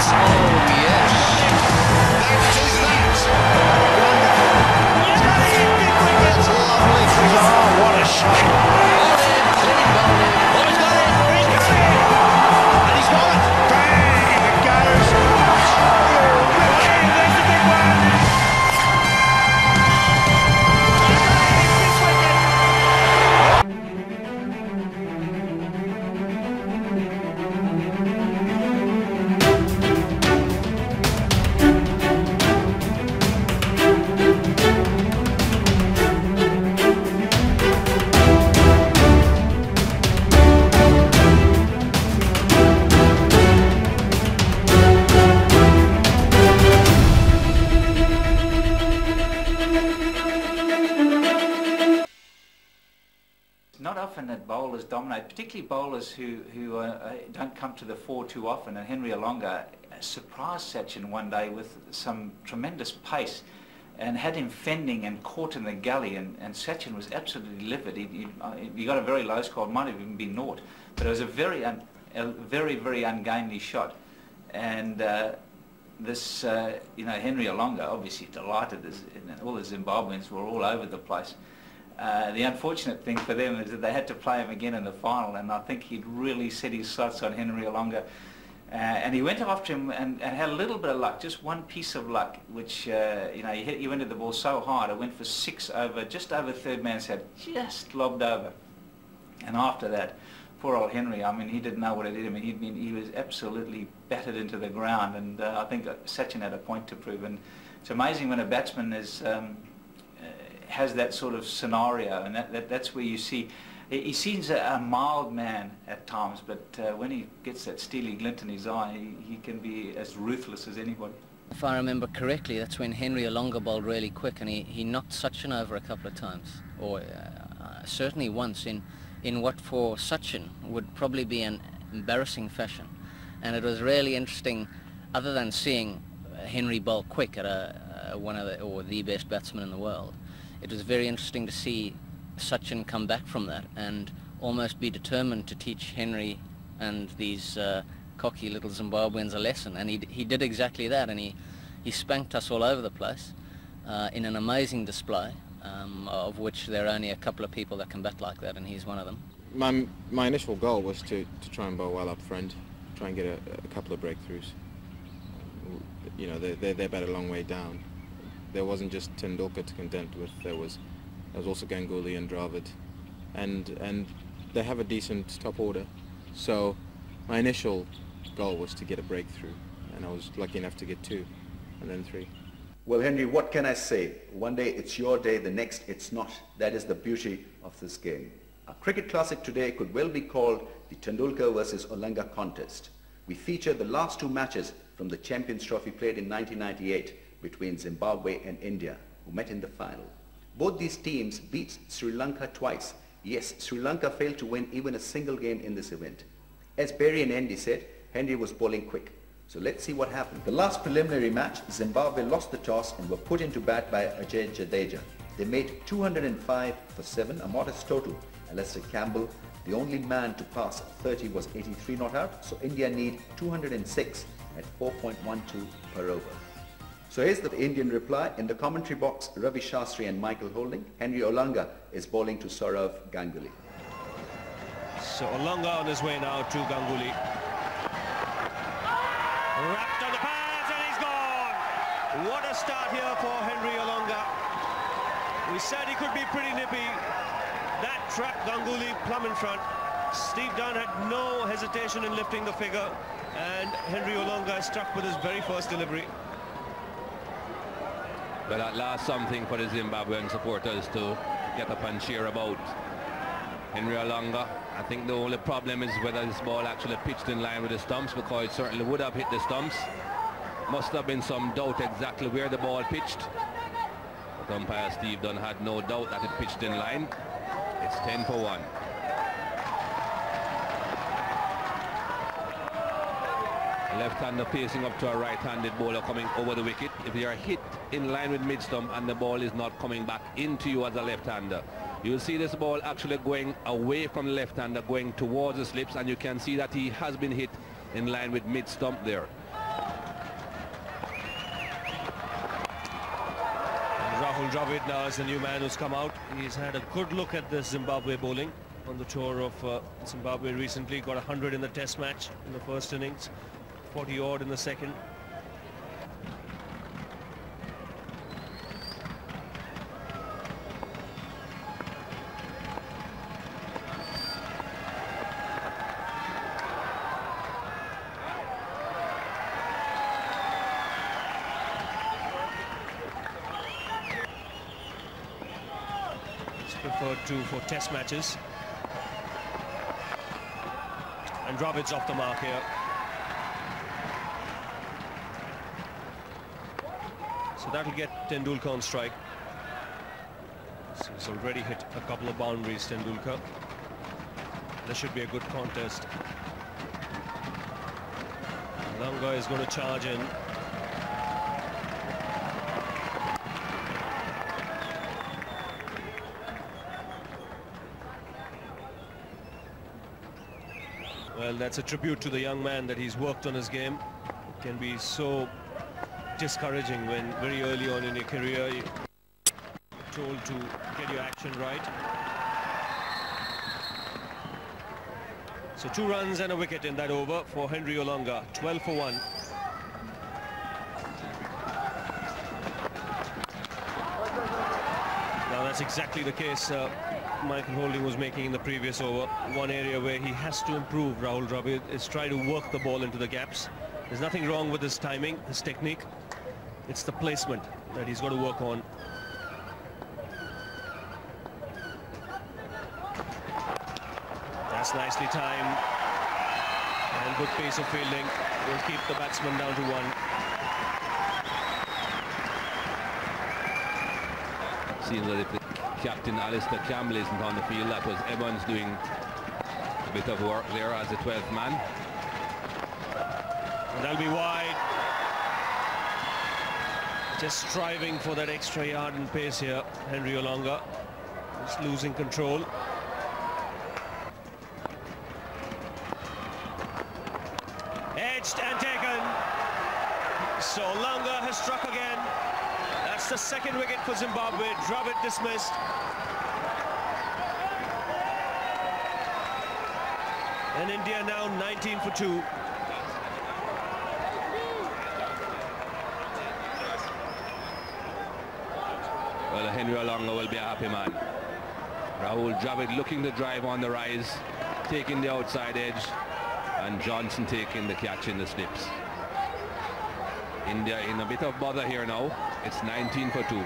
chance. Oh, yes. That is that. Wonderful. That's lovely. Oh, what a shot. Oh, he's got it. He's got it. And he's got it. Bang, it goes. Bang, there's the big one. That bowlers dominate, particularly bowlers who don't come to the fore too often, and Henry Olonga surprised Sachin one day with some tremendous pace and had him fending and caught in the gully, and Sachin was absolutely livid. He got a very low score, it might have even been naught, but it was a very, very ungainly shot, and this, you know, Henry Olonga obviously delighted, all the Zimbabweans were all over the place. The unfortunate thing for them is that they had to play him again in the final, and I think he'd really set his sights on Henry Olonga. And he went after him and had a little bit of luck, just one piece of luck, which, you know, he went to the ball so hard, it went for six over, just over third man's head, just lobbed over. And after that, poor old Henry, I mean, he didn't know what it did. I mean, he was absolutely battered into the ground, and I think Sachin had a point to prove. And it's amazing when a batsman is... has that sort of scenario, and that's where you see, he seems a mild man at times, but when he gets that steely glint in his eye, he can be as ruthless as anybody. If I remember correctly, that's when Henry Olonga bowled really quick, and he knocked Sachin over a couple of times, or certainly once in what for Sachin would probably be an embarrassing fashion. And it was really interesting, other than seeing Henry bowl quick at the best batsman in the world, it was very interesting to see Sachin come back from that and almost be determined to teach Henry and these cocky little Zimbabweans a lesson. And he did exactly that, and he spanked us all over the place in an amazing display, of which there are only a couple of people that can bat like that, and he's one of them. My initial goal was to try and bowl well up front, try and get a couple of breakthroughs. You know, they're about a long way down. There wasn't just Tendulkar to contend with. There was also Ganguly and Dravid, and they have a decent top order. So my initial goal was to get a breakthrough, and I was lucky enough to get two, and then three. Well, Henry, what can I say? One day it's your day, the next it's not. That is the beauty of this game. Our cricket classic today could well be called the Tendulkar versus Olonga contest. We feature the last two matches from the Champions Trophy played in 1998. Between Zimbabwe and India, who met in the final. Both these teams beat Sri Lanka twice. Yes, Sri Lanka failed to win even a single game in this event. As Perry and Andy said, Henry was bowling quick. So let's see what happened. The last preliminary match, Zimbabwe lost the toss and were put into bat by Ajay Jadeja. They made 205 for 7, a modest total. Alistair Campbell, the only man to pass 30, was 83 not out, so India need 206 at 4.12 per over. So here's the Indian reply. In the commentary box, Ravi Shastri and Michael Holding. Henry Olonga is bowling to Saurav Ganguly. So Olonga on his way now to Ganguly. Wrapped on the pads and he's gone. What a start here for Henry Olonga. We said he could be pretty nippy. That trapped Ganguly plumb in front. Steve Dunn had no hesitation in lifting the figure, and Henry Olonga struck with his very first delivery. But at last something for the Zimbabwean supporters to get up and cheer about. Henry Olonga, I think the only problem is whether this ball actually pitched in line with the stumps, because it certainly would have hit the stumps. Must have been some doubt exactly where the ball pitched. But umpire Steve Dunn had no doubt that it pitched in line. It's 10 for 1. Left-hander pacing up to a right-handed bowler coming over the wicket. If you are hit in line with mid-stump and the ball is not coming back into you as a left-hander, you'll see this ball actually going away from the left-hander, going towards the slips, and you can see that he has been hit in line with mid-stump there. Rahul Dravid now is the new man who's come out. He's had a good look at the Zimbabwe bowling on the tour of Zimbabwe recently. Got 100 in the test match in the first innings, 40 odd in the second. Preferred to for test matches, and Dravid's off the mark here. So that'll get Tendulkar on strike. So he's already hit a couple of boundaries, Tendulkar. This should be a good contest. Olonga is going to charge in. Well, that's a tribute to the young man that he's worked on his game. It can be so discouraging when very early on in your career you're told to get your action right. So 2 runs and a wicket in that over for Henry Olonga, 12 for 1. Now that's exactly the case Michael Holding was making in the previous over. One area where he has to improve, Rahul Dravid, is try to work the ball into the gaps. There's nothing wrong with his timing, his technique. It's the placement that he's got to work on. That's nicely timed. And good pace of fielding will keep the batsman down to 1. Seems that if the captain Alistair Campbell isn't on the field, that was Evans doing a bit of work there as the 12th man. And that'll be wide. Just striving for that extra yard and pace here, Henry Olonga. Just losing control. Edged and taken. So Olonga has struck again. That's the second wicket for Zimbabwe. Dravid dismissed. And India now 19 for 2. Well, Henry Olonga will be a happy man. Rahul Dravid looking to drive on the rise, taking the outside edge, and Johnson taking the catch in the slips. India in a bit of bother here now. It's 19 for 2.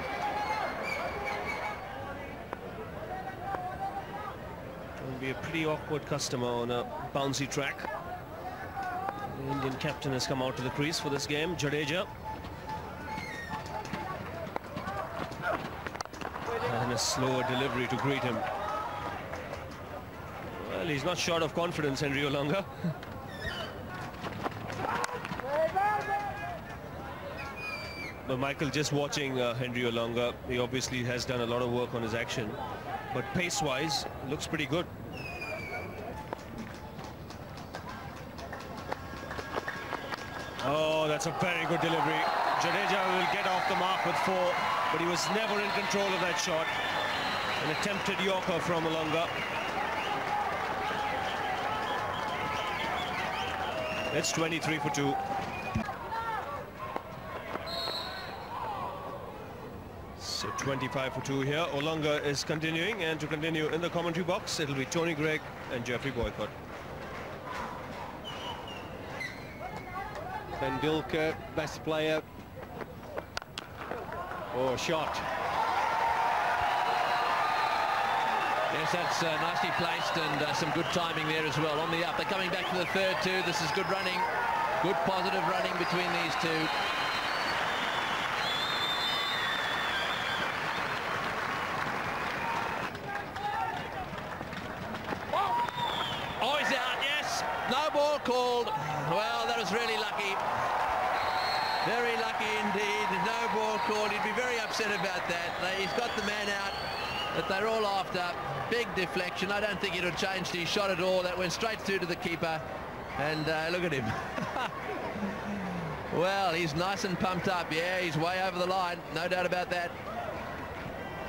It'll be a pretty awkward customer on a bouncy track. The Indian captain has come out to the crease for this game, Jadeja. And a slower delivery to greet him. Well, he's not short of confidence, Henry Olonga. But Michael, just watching Henry Olonga, he obviously has done a lot of work on his action, but pace-wise, looks pretty good. Oh, that's a very good delivery. Jadeja will get off the mark with 4, but he was never in control of that shot. An attempted yorker from Olonga. That's 23 for 2. So 25 for 2 here. Olonga is continuing, and to continue in the commentary box, it'll be Tony Greig and Jeffrey Boycott. Tendulkar, best player. Oh, shot. Yes, that's nicely placed, and some good timing there as well. On the up, they're coming back to the third too. This is good running, good positive running between these two. Called. Well, that was really lucky. Very lucky indeed. No ball called. He'd be very upset about that. He's got the man out that they're all after. Big deflection. I don't think it would change his shot at all. That went straight through to the keeper. And look at him. Well, he's nice and pumped up. Yeah, he's way over the line. No doubt about that.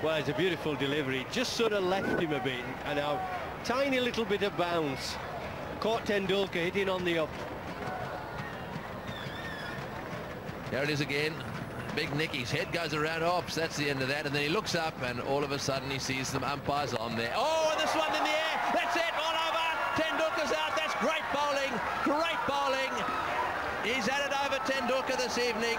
Well, it's a beautiful delivery, just sort of left him a bit, and a tiny little bit of bounce. Caught Tendulkar hitting on the up. There it is again. Big Nicky's head goes around Hobbs. That's the end of that, and then he looks up, and all of a sudden he sees some umpires on there. Oh, and this one in the air. That's it, all over. Tendulkar's out. That's great bowling. Great bowling. He's had it over Tendulkar this evening.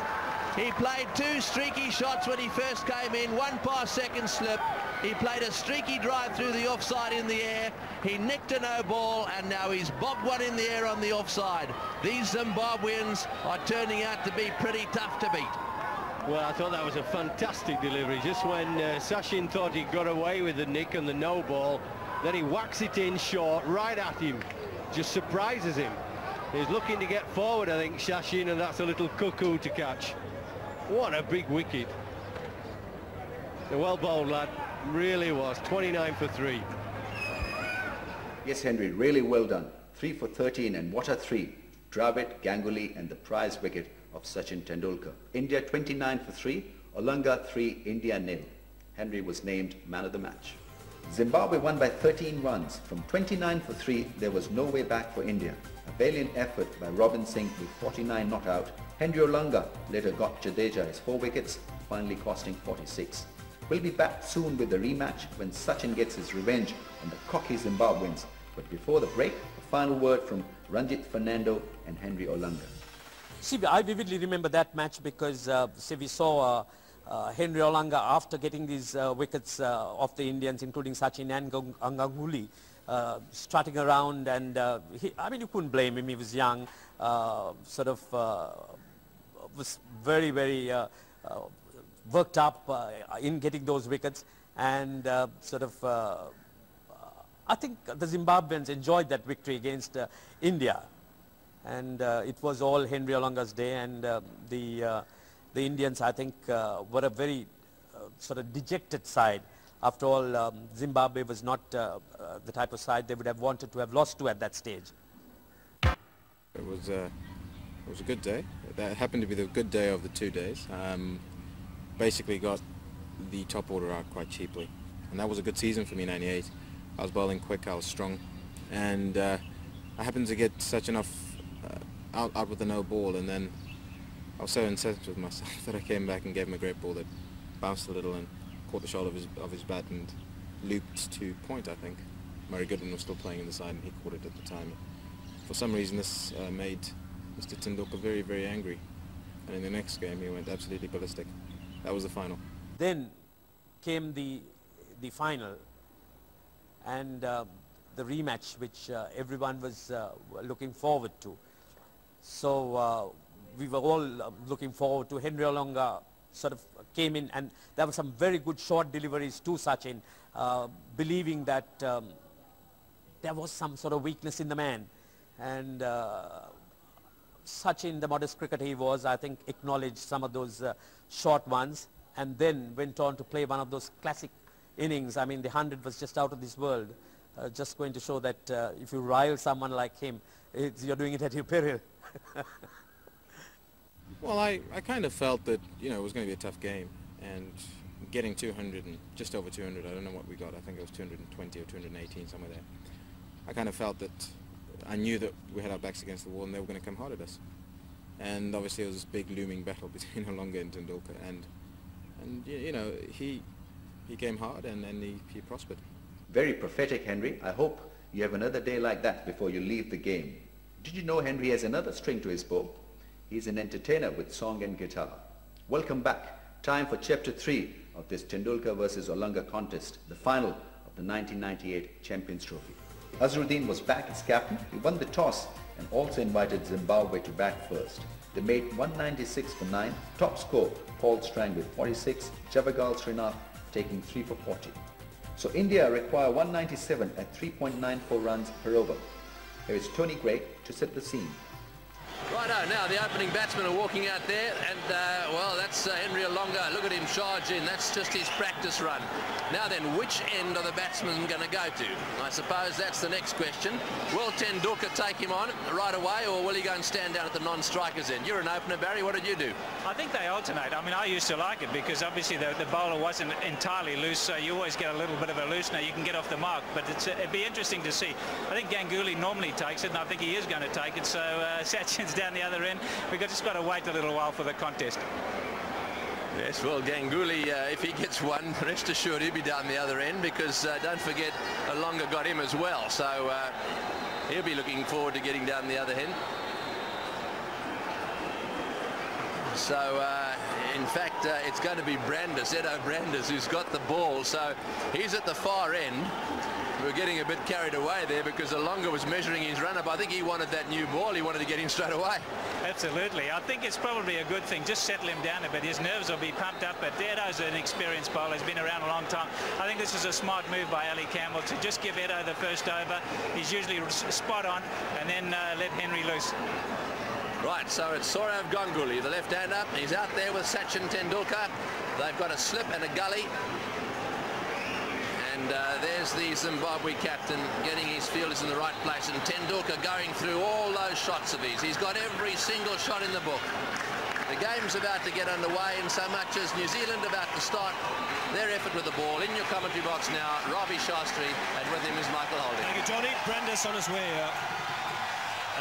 He played two streaky shots when he first came in, one past second slip. He played a streaky drive through the offside in the air. He nicked a no ball, and now he's bobbed one in the air on the offside. These Zimbabweans are turning out to be pretty tough to beat. Well, I thought that was a fantastic delivery. Just when Sachin thought he got away with the nick and the no ball, then he whacks it in short, right at him. Just surprises him. He's looking to get forward, I think, Sachin, and that's a little cuckoo to catch. What a big wicket. A well bowled lad, really was. 29 for 3. Yes, Henry, really well done. 3 for 13, and what a 3. Dravid, Ganguly, and the prize wicket of Sachin Tendulkar. India 29 for 3, Olonga 3, India 0. Henry was named man of the match. Zimbabwe won by 13 runs. From 29 for 3, there was no way back for India. A valiant effort by Robin Singh with 49 not out. Henry Olonga later got Jadeja his 4 wickets, finally costing 46. We'll be back soon with the rematch when Sachin gets his revenge on the cocky Zimbabweans. But before the break, a final word from Ranjit Fernando and Henry Olonga. See, I vividly remember that match because we saw Henry Olonga, after getting these wickets off the Indians, including Sachin and Ganguly, strutting around, and I mean, you couldn't blame him. He was young, was very, very worked up in getting those wickets, and I think the Zimbabweans enjoyed that victory against India. And it was all Henry Olonga's day, and the Indians, I think, were a very dejected side. After all, Zimbabwe was not the type of side they would have wanted to have lost to at that stage. It was a good day. That happened to be the good day of the 2 days. Basically got the top order out quite cheaply, and that was a good season for me in '98. I was bowling quick, I was strong, and I happened to get such enough out with a no ball, and then I was so incensed with myself that I came back and gave him a great ball that bounced a little and caught the shoulder of his bat and looped to point, I think. Murray Goodwin was still playing in the side, and he caught it at the time. For some reason, this made Mr. Tendulkar very, very angry, and in the next game he went absolutely ballistic. That was the final. Then came the final, and the rematch, which everyone was looking forward to. So we were all looking forward to. Henry Olonga came in, and there were some very good short deliveries to Sachin, believing that there was some sort of weakness in the man. And Sachin, the modest cricketer he was, I think acknowledged some of those short ones, and then went on to play one of those classic innings. I mean, the 100 was just out of this world, just going to show that if you rile someone like him, you're doing it at your peril. Well, I kind of felt that, you know, it was going to be a tough game, and getting 200 and just over 200, I don't know what we got, I think it was 220 or 218, somewhere there. I kind of felt that I knew that we had our backs against the wall and they were going to come hard at us. And obviously it was this big looming battle between Olonga and Tendulkar, and you know, he came hard, and he prospered. Very prophetic, Henry. I hope you have another day like that before you leave the game. Did you know Henry has another string to his bow? He's an entertainer with song and guitar. Welcome back. Time for Chapter 3 of this Tendulkar versus Olonga contest, the final of the 1998 Champions Trophy. Azharuddin was back as captain. He won the toss and also invited Zimbabwe to bat first. They made 196 for 9. Top score, Paul Strang with 46, Javagal Srinath taking 3 for 40. So India require 197 at 3.94 runs per over. Here is Tony Greig to set the scene. Righto, now the opening batsmen are walking out there, and well, that's Henry Olonga. Look at him charge in. That's just his practice run. Now then, which end are the batsmen going to go to? I suppose that's the next question. Will Tendulkar take him on right away, or will he go and stand down at the non-strikers end? You're an opener, Barry. What did you do? I think they alternate. I mean, I used to like it because obviously the bowler wasn't entirely loose, so you always get a little bit of a loosener. You can get off the mark, but it'd be interesting to see. I think Ganguly normally takes it, and I think he is going to take it, so Sachin's down the other end. We've just got to wait a little while for the contest. Yes, well, Ganguly, if he gets one, rest assured he'll be down the other end, because don't forget, Olonga got him as well, so he'll be looking forward to getting down the other end. So, in fact, it's going to be Brandes, Eddo Brandes, who's got the ball, so he's at the far end. We're getting a bit carried away there because Olonga was measuring his run-up. I think he wanted that new ball. He wanted to get in straight away. Absolutely. I think it's probably a good thing. Just settle him down a bit. His nerves will be pumped up. But Eddo's an experienced bowler. He's been around a long time. I think this is a smart move by Ali Campbell to just give Eddo the first over. He's usually spot on, and then let Henry loose. Right, so it's Saurav Ganguly, the left-hander. He's out there with Sachin Tendulkar. They've got a slip and a gully. And there's the Zimbabwe captain getting his fielders in the right place, and Tendulkar going through all those shots of his. He's got every single shot in the book. The game's about to get underway, in so much as New Zealand about to start their effort with the ball. In your commentary box now, Ravi Shastri, and with him is Michael Holding. Thank you, Johnny. Brandes on his way up,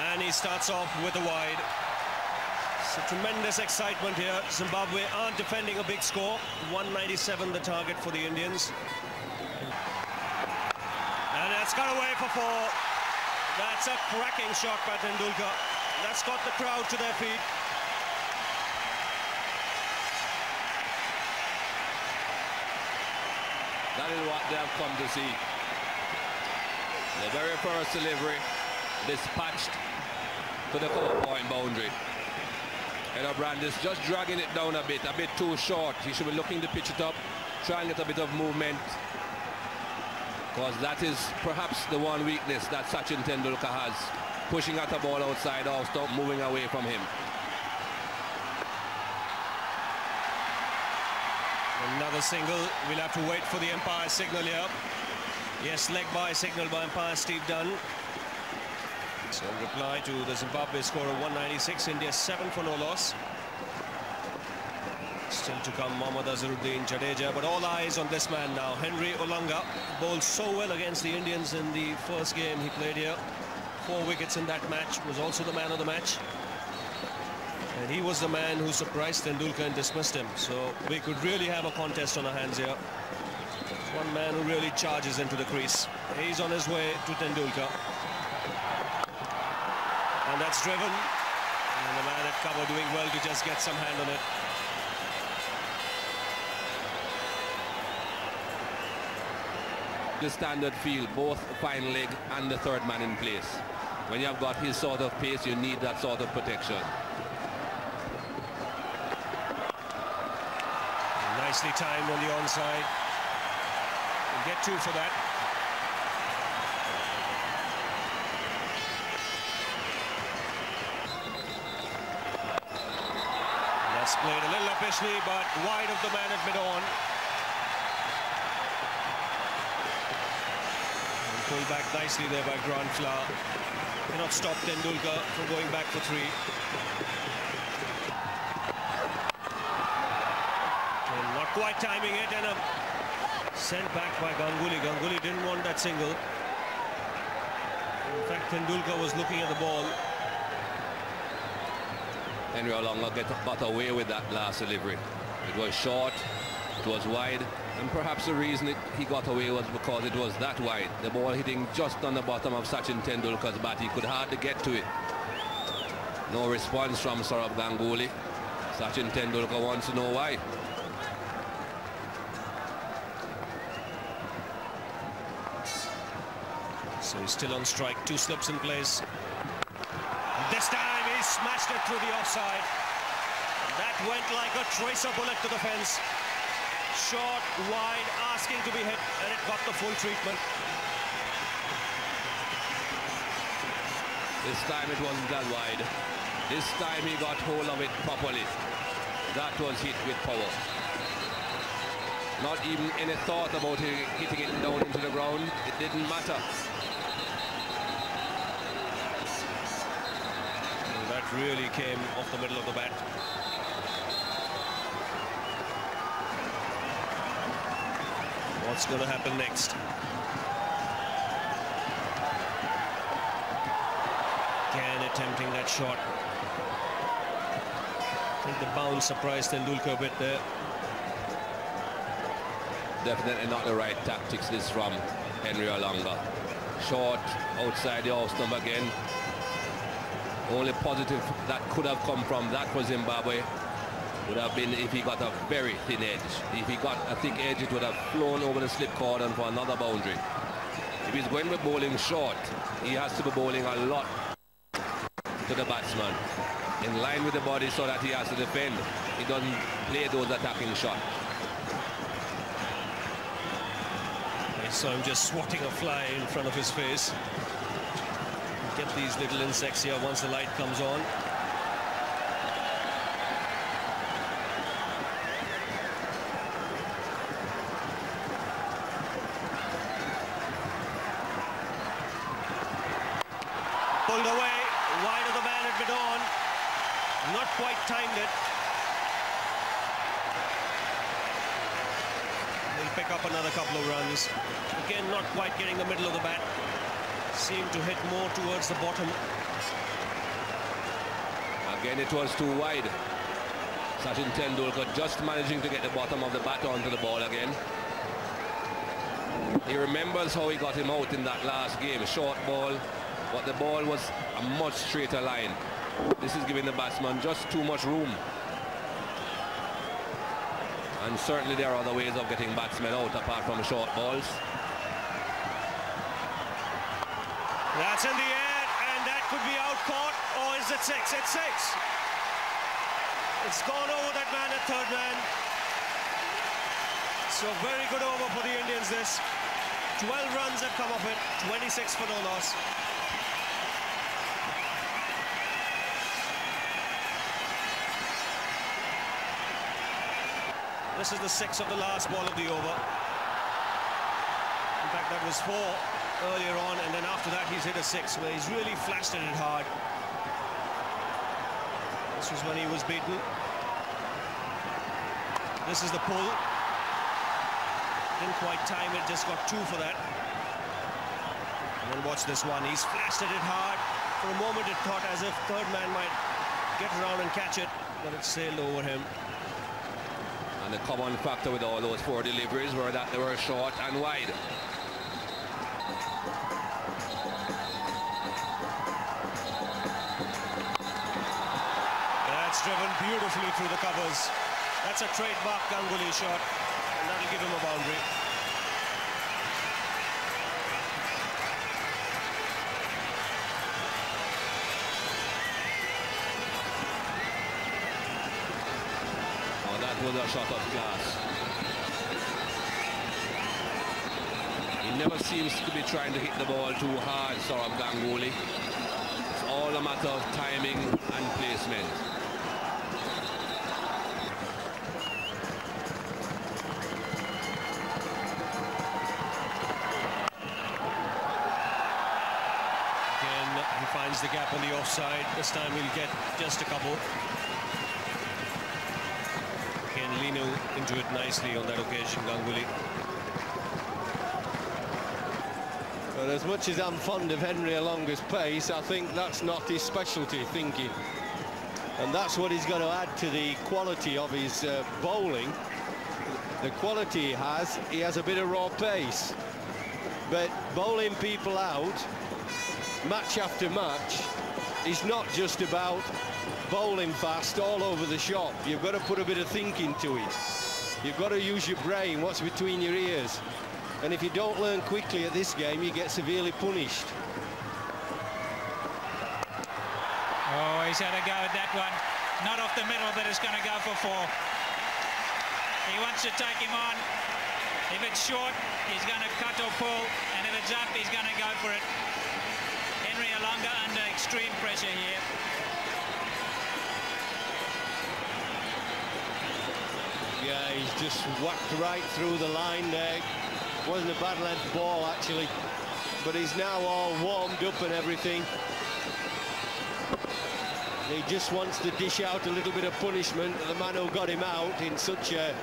and he starts off with a wide. It's a tremendous excitement here. Zimbabwe aren't defending a big score. 197 the target for the Indians. That's got away for four. That's a cracking shot by Tendulkar. That's got the crowd to their feet. That is what they have come to see. The very first delivery dispatched to the 4-point boundary. Eddo Brandes just dragging it down a bit too short. He should be looking to pitch it up, trying to get a bit of movement, because that is perhaps the one weakness that Sachin Tendulkar has, pushing at a ball outside off stump, moving away from him. Another single. We'll have to wait for the umpire signal here. Yes, leg by signal by umpire Steve Dunn. So reply to the Zimbabwe score of 196, India 7 for no loss. Still to come, Mohammad Azharuddin, Jadeja, but all eyes on this man now. Henry Olonga bowled so well against the Indians in the first game he played here. 4 wickets in that match, was also the man of the match. And he was the man who surprised Tendulkar and dismissed him. So we could really have a contest on our hands here. One man who really charges into the crease. He's on his way to Tendulkar. And that's driven. And the man at cover doing well to just get some hand on it. The standard field, both fine leg and the third man in place. When you have got his sort of pace, you need that sort of protection. Nicely timed on the onside. We'll get 2 for that. That's played a little uppishly, but wide of the man at mid-on. Pulled back nicely there by Grant Flower. Cannot stop Tendulkar from going back for 3. And not quite timing it, and sent back by Ganguly. Ganguly didn't want that single. In fact, Tendulkar was looking at the ball. Henry Olonga got away with that last delivery. It was short, it was wide. And perhaps the reason he got away was because it was that wide. The ball hitting just on the bottom of Sachin Tendulkar's bat. He could hardly get to it. No response from Saurav Ganguly. Sachin Tendulkar wants to know why. So he's still on strike. 2 slips in place. This time he smashed it through the offside. That went like a tracer bullet to the fence. Short, wide, asking to be hit, and it got the full treatment. This time it wasn't done wide. This time he got hold of it properly. That was hit with power. Not even any thought about hitting it down into the ground. It didn't matter. And that really came off the middle of the bat. What's going to happen next? Again attempting that shot. I think the bounce surprised Tendulkar a bit there. Definitely not the right tactics this from Henry Olonga. Short outside the off stump again. Only positive that could have come from that was Zimbabwe would have been if he got a very thin edge. If he got a thick edge, it would have flown over the slip cordon for another boundary. If he's going to be bowling short, he has to be bowling a lot to the batsman, in line with the body so that he has to defend. He doesn't play those attacking shots. I saw him just swatting a fly in front of his face. Get these little insects here once the light comes on. Pulled away, wide of the man had been on, not quite timed it. He'll pick up another couple of runs. Again, not quite getting the middle of the bat. Seemed to hit more towards the bottom. Again, it was too wide. Sachin Tendulkar just managing to get the bottom of the bat onto the ball again. He remembers how he got him out in that last game. Short ball. But the ball was a much straighter line. This is giving the batsman just too much room. And certainly there are other ways of getting batsmen out apart from short balls. That's in the air, and that could be out caught, or is it six? It's six. It's gone over that man at third man. So very good over for the Indians this. 12 runs have come of it, 26 for no loss. This is the sixth of the last ball of the over. In fact, that was four earlier on, and then after that he's hit a six, where he's really flashed at it hard. This was when he was beaten. This is the pull. Didn't quite time it, just got two for that. And then watch this one. He's flashed at it hard. For a moment it thought as if third man might get around and catch it, but it sailed over him. And the common factor with all those four deliveries were that they were short and wide. That's driven beautifully through the covers. That's a trademark Ganguly shot, and that'll give him a boundary. Was a shot of class. He never seems to be trying to hit the ball too hard, Saurav Ganguly. It's all a matter of timing and placement. Again, he finds the gap on the offside. This time he'll get just a couple. Into it nicely on that occasion, Ganguly. Well, as much as I'm fond of Henry Olonga's pace, I think that's not his specialty, thinking. And that's what he's going to add to the quality of his bowling. The quality he has a bit of raw pace. But bowling people out, match after match, is not just about bowling fast all over the shop. You've got to put a bit of thinking to it. You've got to use your brain, what's between your ears. And if you don't learn quickly at this game, you get severely punished. Oh, he's had a go at that one. Not off the middle, but it's going to go for four. He wants to take him on. If it's short, he's going to cut or pull. And if it's up, he's going to go for it. Henry Olonga under extreme extreme pressure here. Yeah, he's just whacked right through the line there. Wasn't a bad length ball, actually. But he's now all warmed up and everything. He just wants to dish out a little bit of punishment to the man who got him out in such a,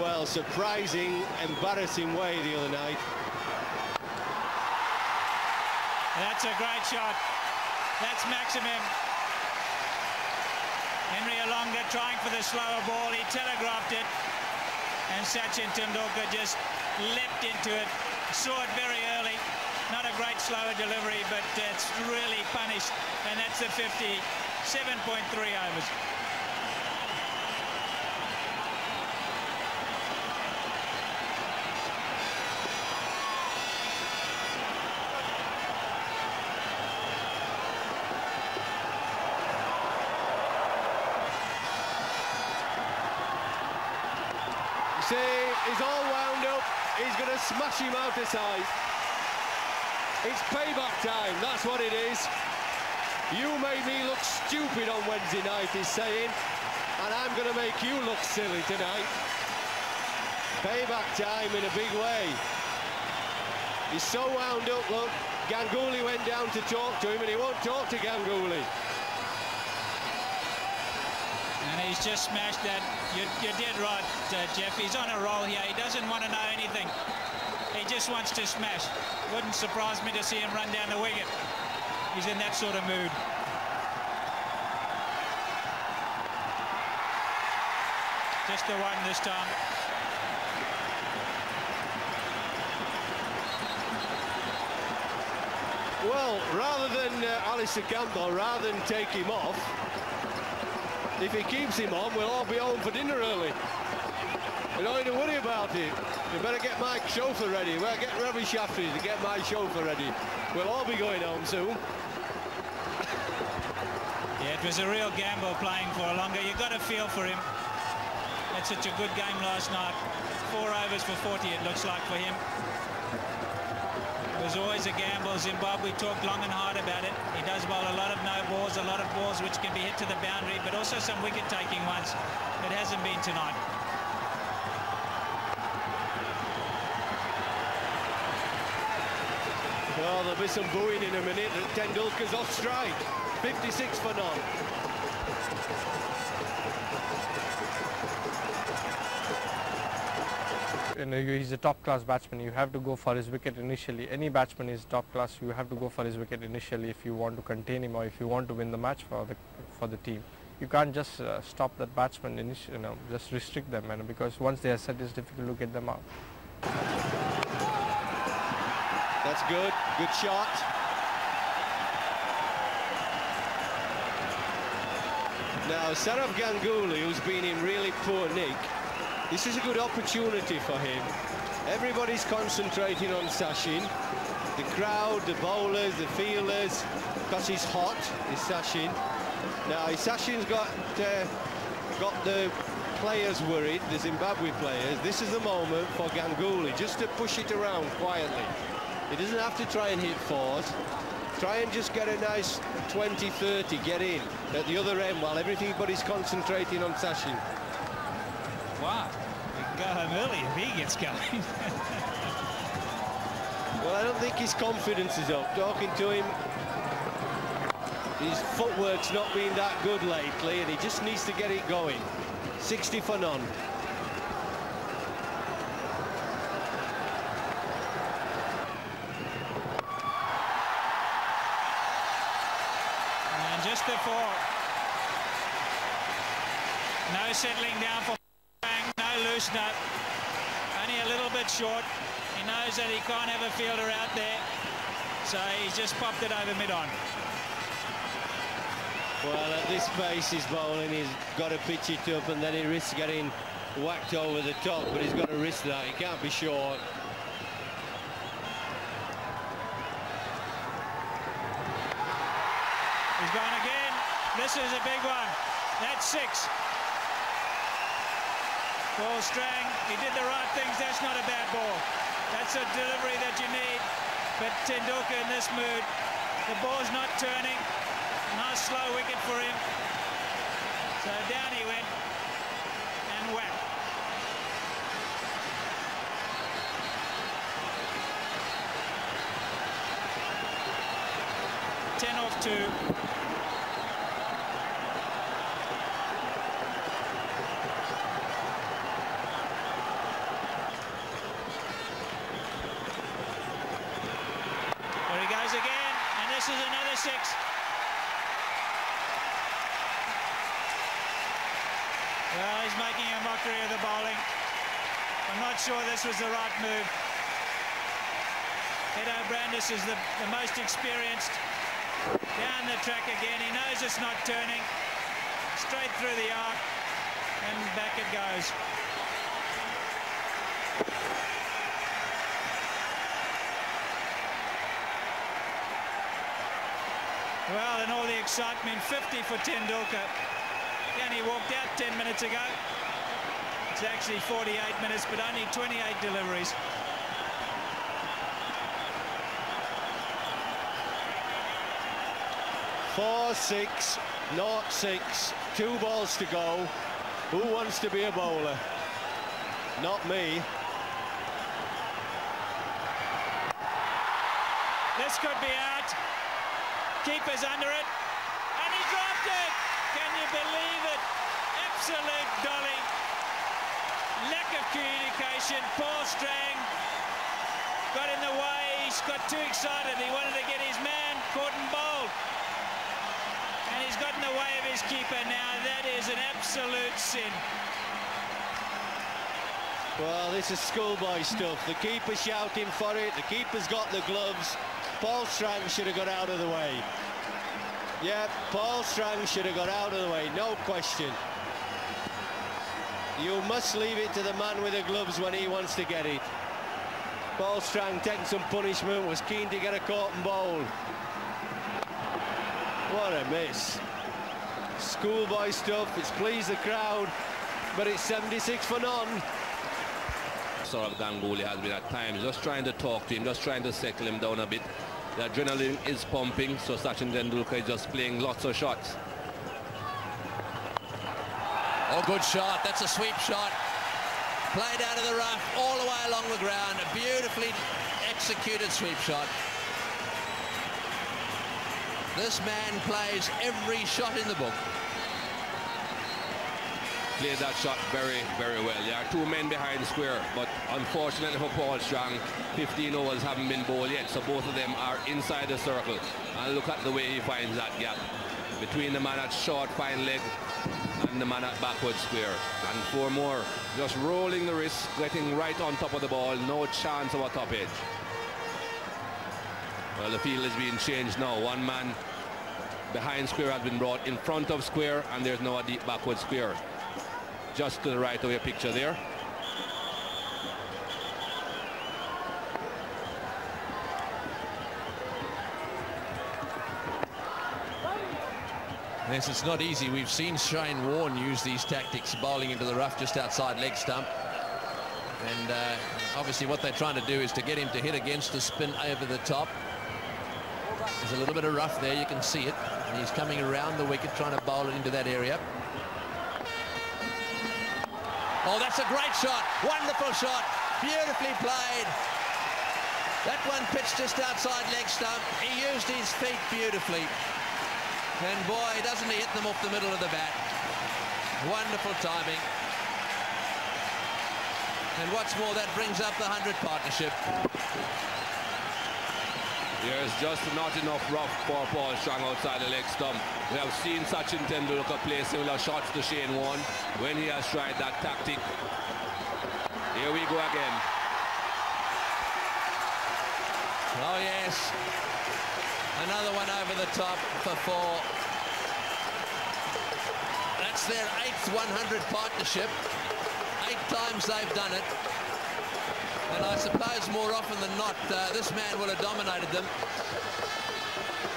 well, surprising, embarrassing way the other night. That's a great shot. That's maximum. Henry Olonga trying for the slower ball. He telegraphed it. And Sachin Tendulkar just leapt into it. Saw it very early. Not a great slower delivery, but it's really punished. And that's the 50. 7.3 overs. See, he's all wound up. He's going to smash him out of sight. It's payback time, that's what it is. You made me look stupid on Wednesday night, he's saying, and I'm going to make you look silly tonight. Payback time in a big way. He's so wound up, look. Ganguly went down to talk to him, and he won't talk to Ganguly. And he's just smashed that. You're dead right, Jeff. He's on a roll here. He doesn't want to know anything. He just wants to smash. Wouldn't surprise me to see him run down the wicket. He's in that sort of mood. Just the one this time. Well, rather than Alistair Campbell, rather than take him off, if he keeps him on, we'll all be home for dinner early. We don't need to worry about it. You better get my chauffeur ready. Well, get Ravi Shastri to get my chauffeur ready. We'll all be going home soon. Yeah, it was a real gamble playing for Olonga. You've got a feel for him. That's such a good game last night. 4 overs for 40, it looks like, for him. It was always a gamble. Zimbabwe talked long and hard about it. He does bowl a lot of no balls, a lot of balls which can be hit to the boundary, but also some wicket-taking ones. It hasn't been tonight. Well, there'll be some booing in a minute. Tendulkar's off strike. 56 for none. You know, he's a top-class batsman. You have to go for his wicket initially. Any batsman is top-class. You have to go for his wicket initially if you want to contain him or if you want to win the match for the team. You can't just stop that batsman initially. You know, just restrict them, and because once they are set, it's difficult to get them out. That's good. Good shot. Now, Saurav Ganguly, who's been in really poor nick. This is a good opportunity for him. Everybody's concentrating on Sachin. The crowd, the bowlers, the fielders, because he's hot, is Sachin. Now, Sachin's got the players worried, the Zimbabwe players. This is the moment for Ganguly, just to push it around quietly. He doesn't have to try and hit fours. Try and just get a nice 20, 30, get in at the other end while everybody's concentrating on Sachin. Wow, we can go home early if he gets going. Well, I don't think his confidence is up. Talking to him, his footwork's not been that good lately, and he just needs to get it going. 60 for none. And just the four. No settling down for... No, only a little bit short. He knows that he can't have a fielder out there, so he's just popped it over mid-on. Well, at this pace he's bowling, he's got to pitch it up, and then he risks getting whacked over the top, but he's got to risk that. He can't be short. He's gone again. This is a big one. That's 6. Paul Strang, he did the right things. That's not a bad ball. That's a delivery that you need. But Tendulkar in this mood, the ball's not turning. a slow wicket for him. So down he went and whack. Ten off two. This is another six. Well, he's making a mockery of the bowling. I'm not sure this was the right move. Eddo Brandes is the most experienced. Down the track again. He knows it's not turning. Straight through the arc. And back it goes. Well, and all the excitement, 50 for Tendulkar. And he walked out 10 minutes ago. It's actually 48 minutes, but only 28 deliveries. Four, six, not six. 2 balls to go. Who wants to be a bowler? Not me. This could be out. Keeper's under it, and he dropped it! Can you believe it? Absolute dolly. Lack of communication. Paul Strang got in the way. He's got too excited. He wanted to get his man caught and bowled. And he's got in the way of his keeper now. That is an absolute sin. Well, this is schoolboy stuff. The keeper shouting for it. The keeper's got the gloves. Paul Strang should have got out of the way. Yeah, Paul Strang should have got out of the way, no question. You must leave it to the man with the gloves when he wants to get it. Paul Strang taking some punishment, was keen to get a caught and bowled. What a miss. Schoolboy stuff, it's pleased the crowd, but it's 76 for none. Saurav Ganguly has been at times just trying to talk to him, just trying to settle him down a bit. The adrenaline is pumping, so Sachin Tendulkar is just playing lots of shots. Oh, good shot. That's a sweep shot. Played out of the rough, all the way along the ground. A beautifully executed sweep shot. This man plays every shot in the book. Played that shot very, very well. There are 2 men behind square, but unfortunately for Paul Strang, 15 overs haven't been bowled yet, so both of them are inside the circle. And look at the way he finds that gap between the man at short fine leg and the man at backward square. And 4 more, just rolling the wrist, getting right on top of the ball, no chance of a top edge. Well, the field is being changed now. 1 man behind square has been brought in front of square, and there's now a deep backward square. Just to the right of your picture there. This is not easy. We've seen Shane Warne use these tactics, bowling into the rough just outside leg stump. And obviously what they're trying to do is to get him to hit against the spin over the top. There's a little bit of rough there, you can see it. And he's coming around the wicket, trying to bowl it into that area. Oh, that's a great shot. Wonderful shot. Beautifully played. That one pitched just outside leg stump. He used his feet beautifully. And boy, doesn't he hit them off the middle of the bat. Wonderful timing. And what's more, that brings up the 100 partnership. There's just not enough rough for Paul Strang outside the leg stump. We have seen Sachin Tendulkar play similar shots to Shane Warne when he has tried that tactic. Here we go again. Oh, yes. Another one over the top for 4. That's their 8th 100 partnership. 8 times they've done it. And I suppose more often than not, this man will have dominated them.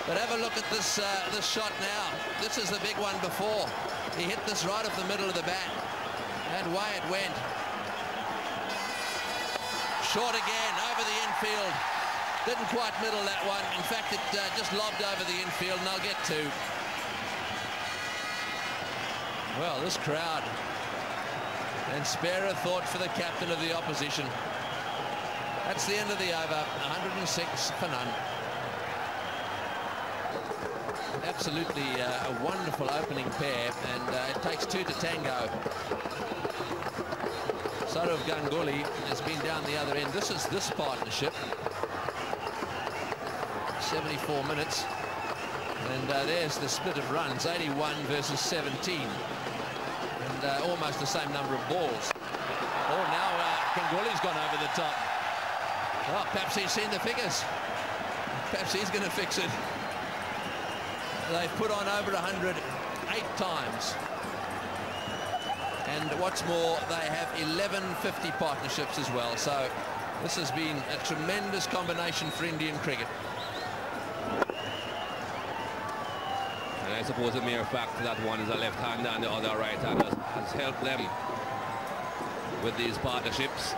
But have a look at this this shot now. This is the big one before. He hit this right off the middle of the bat. And way it went. Short again, over the infield. Didn't quite middle that one. In fact, it just lobbed over the infield, and they'll get 2. Well, this crowd, and spare a thought for the captain of the opposition. That's the end of the over, 106 for none. Absolutely a wonderful opening pair, and it takes two to tango. Saurav Ganguly has been down the other end. This is this partnership. 74 minutes, and there's the split of runs, 81 versus 17, and almost the same number of balls. Oh, now Ganguly's gone over the top. Oh, perhaps he's seen the figures. Perhaps he's going to fix it. They've put on over 100 eight times. And what's more, they have 11 50 partnerships as well. So this has been a tremendous combination for Indian cricket. And I suppose the mere fact that one is a left-hander and the other right-hander has helped them with these partnerships.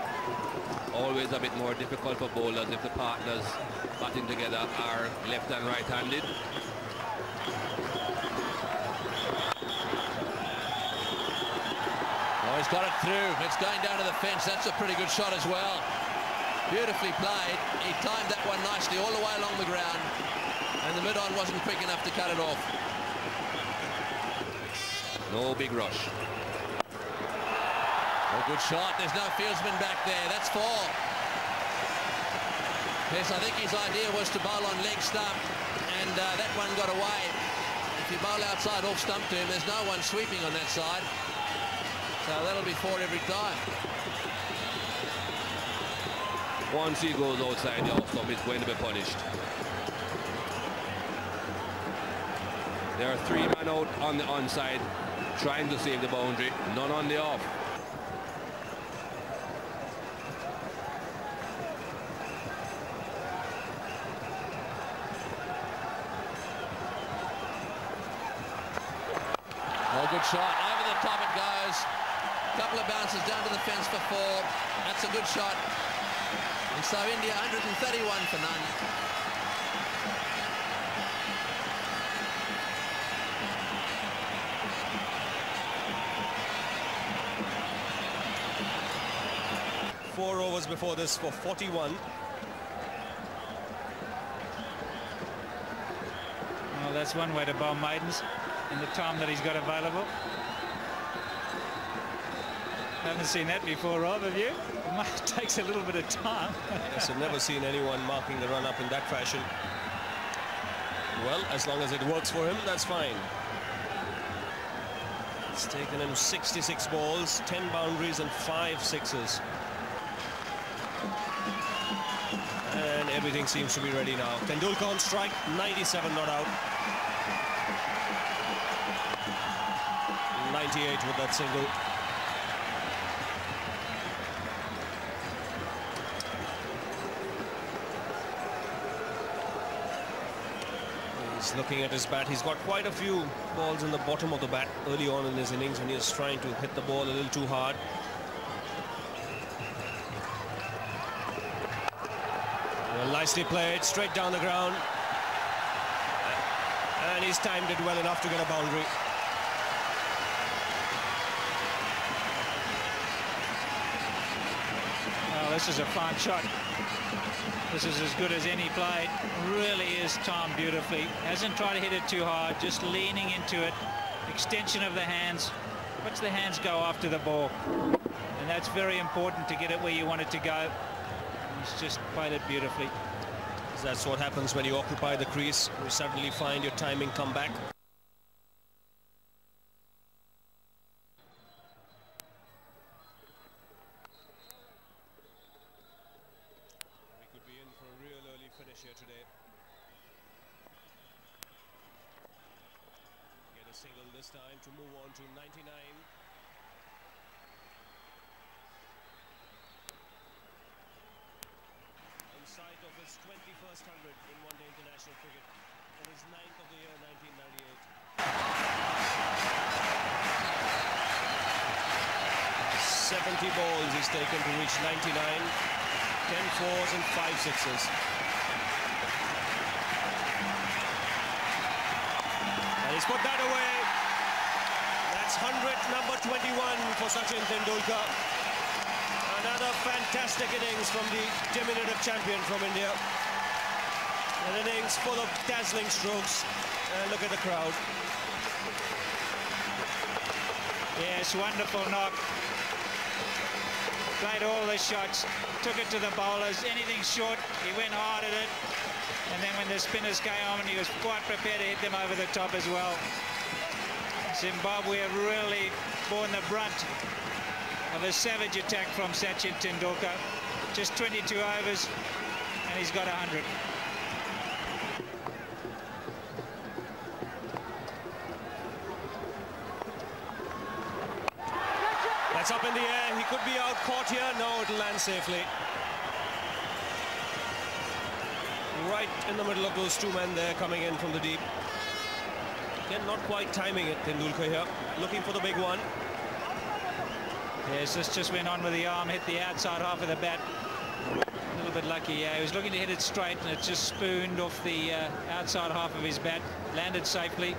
Always a bit more difficult for bowlers if the partners batting together are left and right-handed. Oh, he's got it through. It's going down to the fence. That's a pretty good shot as well. Beautifully played. He timed that one nicely all the way along the ground, and the mid-on wasn't quick enough to cut it off. No big rush. Oh, good shot. There's no fieldsman back there. That's four. Yes, I think his idea was to bowl on leg stump, and that one got away. If you bowl outside off stump to him, there's no one sweeping on that side. So that'll be four every time. Once he goes outside the off stump, he's going to be punished. There are three men out on the onside trying to save the boundary, none on the off. Good shot, over the top it goes. Couple of bounces down to the fence for four. That's a good shot. And so India 131 for none. Four overs before this for 41. Well, that's one way to bowl maidens, in the time that he's got available. Haven't seen that before, Rob, have you? It takes a little bit of time. Yes, I've never seen anyone marking the run-up in that fashion. Well, as long as it works for him, that's fine. It's taken him 66 balls, 10 boundaries and 5 sixes. And everything seems to be ready now. Tendulkar on strike, 97 not out. 98 with that single. He's looking at his bat. He's got quite a few balls in the bottom of the bat early on in his innings when he was trying to hit the ball a little too hard. Well, nicely played, straight down the ground. And he's timed it well enough to get a boundary. This is a fine shot. This is as good as any played. Really is timed beautifully. Hasn't tried to hit it too hard, just leaning into it. Extension of the hands. Watch the hands go after the ball. And that's very important to get it where you want it to go. He's just played it beautifully. That's what happens when you occupy the crease. You suddenly find your timing come back. Time to move on to 99. In sight of his 21st 100 in one-day international cricket, and his 9th of the year, 1998. 70 balls he's taken to reach 99, 10 fours and 5 sixes. And he's put that away. That's 100, number 21 for Sachin Tendulkar. Another fantastic innings from the diminutive champion from India. An innings full of dazzling strokes. And look at the crowd. Yes, wonderful knock. Played all the shots, took it to the bowlers. Anything short, he went hard at it. And then when the spinners came on, he was quite prepared to hit them over the top as well. Zimbabwe have really borne the brunt of a savage attack from Sachin Tendulkar. Just 22 overs, and he's got 100. That's up in the air. He could be out caught here. No, it'll land safely. Right in the middle of those two men there coming in from the deep. Again, not quite timing it, Tendulkar here. Looking for the big one. Yes, this just went on with the arm, hit the outside half of the bat. A little bit lucky, yeah. He was looking to hit it straight, and it just spooned off the outside half of his bat. Landed safely.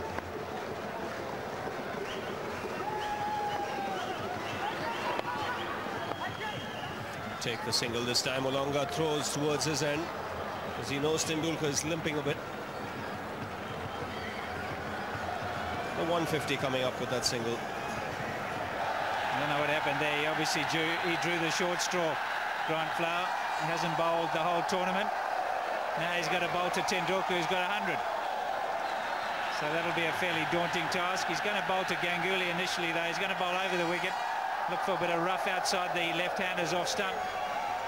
Take the single this time. Olonga throws towards his end. As he knows Tendulkar is limping a bit. The 150 coming up with that single. I don't know what happened there. He obviously drew the short straw. Grant Flower hasn't bowled the whole tournament. Now he's got a bowl to Tendulkar, who's got 100. So that'll be a fairly daunting task. He's going to bowl to Ganguly initially, though. He's going to bowl over the wicket. Look for a bit of rough outside the left-handers off stump.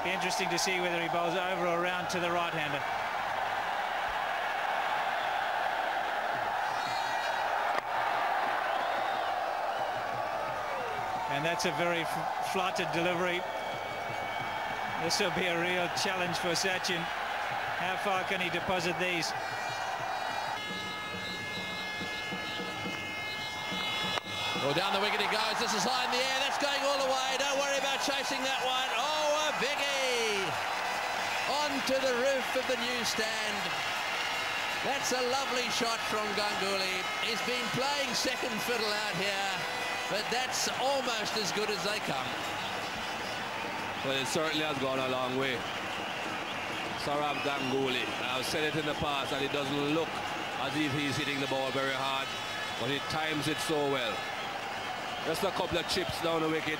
Be interesting to see whether he bowls over or around to the right-hander. And that's a very flighted delivery. This will be a real challenge for Sachin. How far can he deposit these? Well, down the wicket he goes. This is high in the air. That's going all the way. Don't worry about chasing that one. Oh, a biggie! Onto the roof of the newsstand. That's a lovely shot from Ganguly. He's been playing second fiddle out here, but that's almost as good as they come. Well, it certainly has gone a long way. Saurav Ganguly. I've said it in the past that it doesn't look as if he's hitting the ball very hard, but he times it so well. Just a couple of chips down the wicket,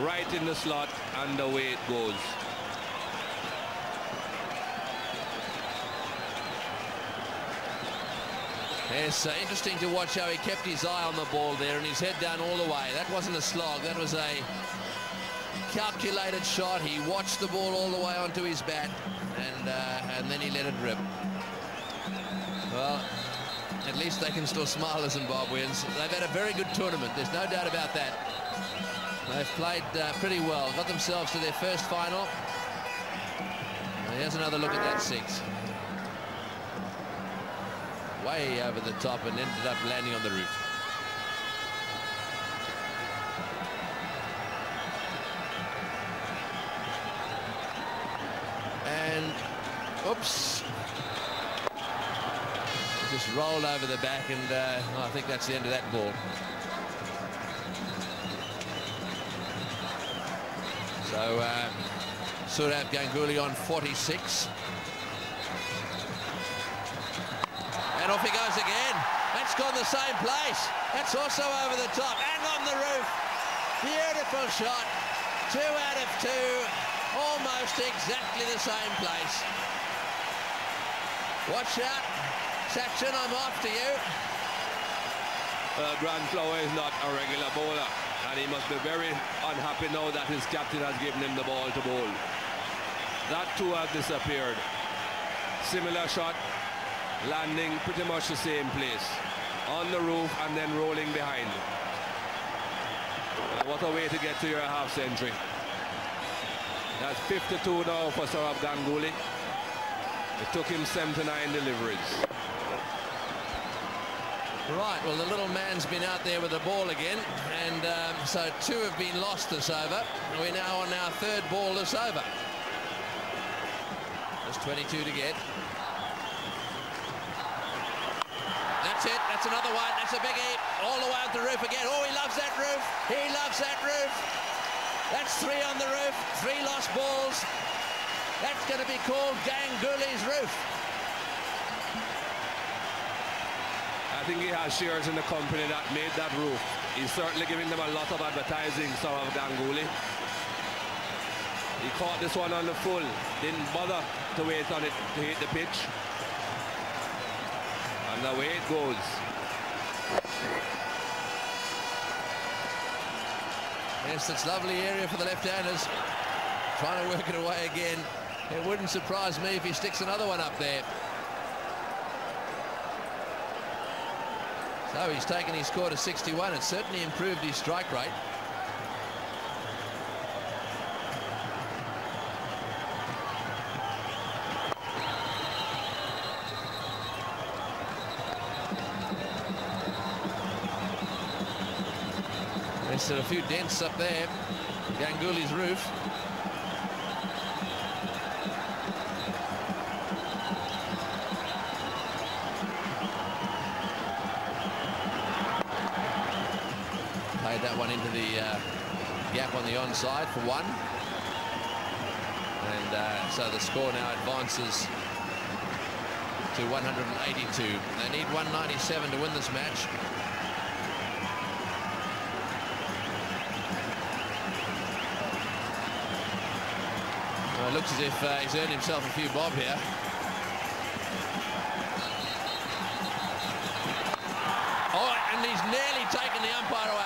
right in the slot, and away it goes. Yes, interesting to watch how he kept his eye on the ball there and his head down all the way. That wasn't a slog, that was a calculated shot. He watched the ball all the way onto his bat, and then he let it rip. Well, at least they can still smile, the Zimbabweans. They've had a very good tournament, there's no doubt about that. They've played pretty well, got themselves to their first final. And here's another look at that six. Way over the top and ended up landing on the roof. And, oops. Just rolled over the back, and I think that's the end of that ball. So, Saurav Ganguly on 46. And off he goes again. That's gone the same place. That's also over the top and on the roof. Beautiful shot. 2 out of 2. Almost exactly the same place. Watch out. Sachin, I'm after you. Well, Grant Flower is not a regular bowler, and he must be very unhappy now that his captain has given him the ball to bowl. That too has disappeared. Similar shot. Landing pretty much the same place, on the roof and then rolling behind. What a way to get to your half century. That's 52 now for Saurav Ganguly. It took him 79 deliveries. Right, well, the little man's been out there with the ball again, and so two have been lost this over. We're now on our third ball this over. There's 22 to get. That's it. That's another one. That's a big eight. All the way up the roof again. Oh, he loves that roof. He loves that roof. That's three on the roof. Three lost balls. That's going to be called Ganguly's roof. I think he has shares in the company that made that roof. He's certainly giving them a lot of advertising, Saurav Ganguly. He caught this one on the full. Didn't bother to wait on it to hit the pitch. And away it goes. Yes, that's lovely area for the left-handers. Trying to work it away again. It wouldn't surprise me if he sticks another one up there. So he's taken his score to 61. It certainly improved his strike rate. Yes, there are a few dents up there. Ganguly's roof. That one into the gap on the onside for one, and so the score now advances to 182. They need 197 to win this match. Well, it looks as if he's earned himself a few bob here. Oh, and he's nearly taken the umpire away.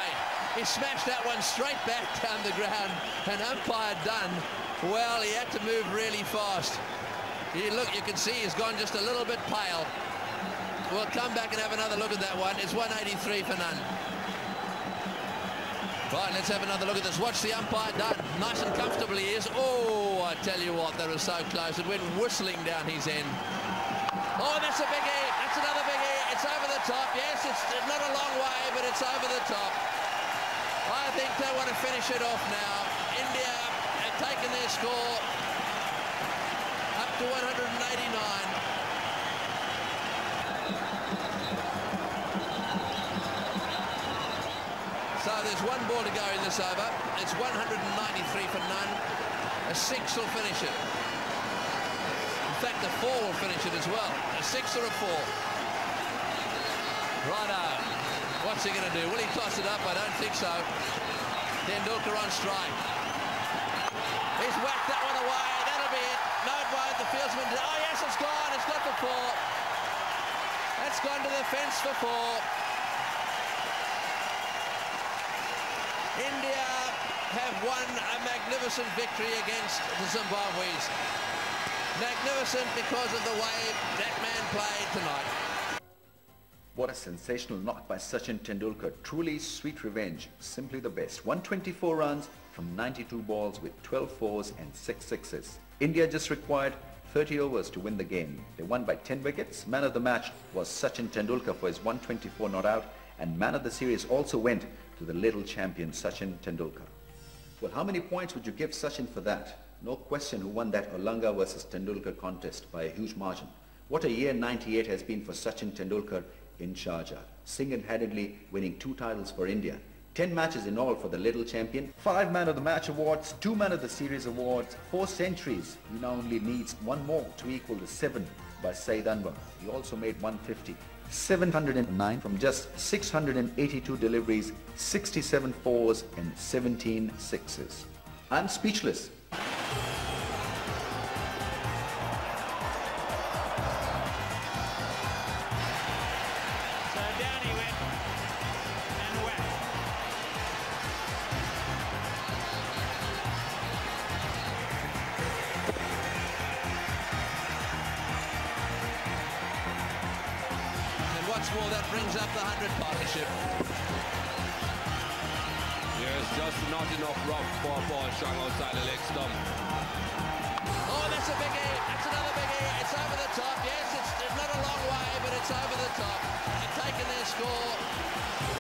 He smashed that one straight back down the ground, and umpire Dunn, well, he had to move really fast. You look, you can see he's gone just a little bit pale. We'll come back and have another look at that one. It's 183 for none. Right, let's have another look at this. Watch the umpire Dunn. Nice and comfortable he is. Oh, I tell you what, that was so close. It went whistling down his end. Oh, that's a biggie. That's another biggie. It's over the top. Yes, it's not a long way, but it's over the top. I think they want to finish it off now. India have taken their score up to 189. So there's one ball to go in this over. It's 193 for none. A six will finish it. In fact, a four will finish it as well. A six or a four. Righto. What's he going to do? Will he toss it up? I don't think so. Tendulkar on strike. He's whacked that one away. That'll be it. No, it won't. The fieldsman... Oh, yes, it's gone. It's got the four. That's gone to the fence for four. India have won a magnificent victory against the Zimbabweans. Magnificent because of the way that man played tonight. What a sensational knock by Sachin Tendulkar. Truly sweet revenge. Simply the best. 124 runs from 92 balls with 12 fours and 6 sixes. India just required 30 overs to win the game. They won by 10 wickets. Man of the match was Sachin Tendulkar for his 124 not out, and man of the series also went to the little champion Sachin Tendulkar. Well, how many points would you give Sachin for that? No question who won that Olonga versus Tendulkar contest by a huge margin. What a year 98 has been for Sachin Tendulkar in Sharjah, single-handedly winning 2 titles for India, 10 matches in all for the little champion, 5 man of the match awards, 2 man of the series awards, 4 centuries. He now only needs one more to equal the 7 by Saeed Anwar. He also made 150. 709 from just 682 deliveries, 67 fours and 17 sixes. I'm speechless. There's just not enough rock for Paul Strang outside the leg stump.